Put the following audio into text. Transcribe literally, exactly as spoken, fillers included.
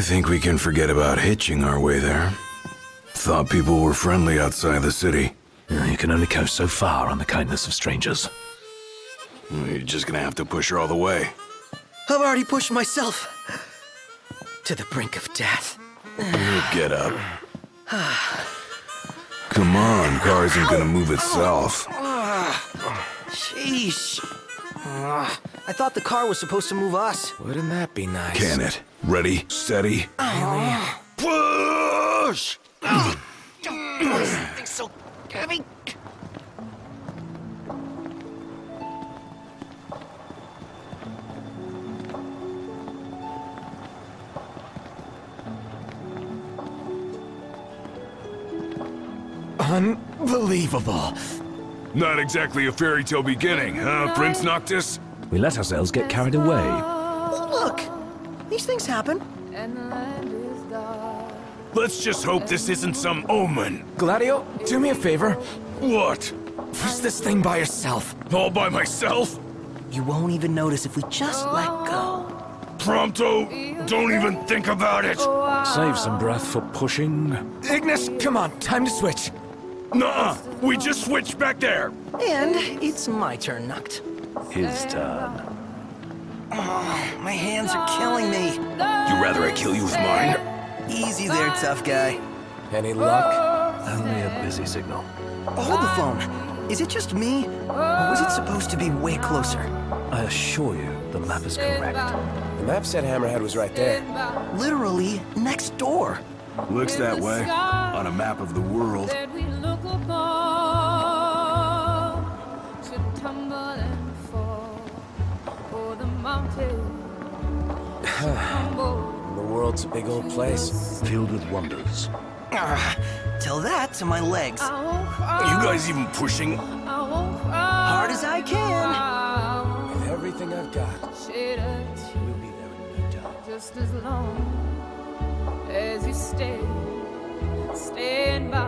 I think we can forget about hitching our way there. Thought people were friendly outside the city. You can only go so far on the kindness of strangers. You're just gonna have to push her all the way. I've already pushed myself to the brink of death. Get up. Come on, car isn't gonna move itself. Sheesh. I thought the car was supposed to move us. Wouldn't that be nice? Can it? Ready, steady. Oh. Push! Oh. Don't push something so heavy. Unbelievable. Not exactly a fairy tale beginning, huh, Prince Noctis? We let ourselves get carried away. Look! These things happen. Let's just hope this isn't some omen. Gladio, do me a favor. What? Push this thing by yourself. All by myself? You won't even notice if we just let go. Prompto, don't even think about it. Save some breath for pushing. Ignis, come on, time to switch. Nuh-uh, we just switched back there. And it's my turn, Noct. His turn. Oh, my hands are killing me. You'd rather I kill you with mine? Easy there, tough guy. Any luck? Only a busy signal. Hold the phone. Is it just me? Or was it supposed to be way closer? I assure you, the map is correct. The map said Hammerhead was right there. Literally next door. Looks that way on a map of the world. The world's a big old place. Filled with wonders. Uh, tell that to my legs. Are you guys even pushing? Hard as I can. With everything I've got, we'll be there in no time. Just as long as you stay, stand by.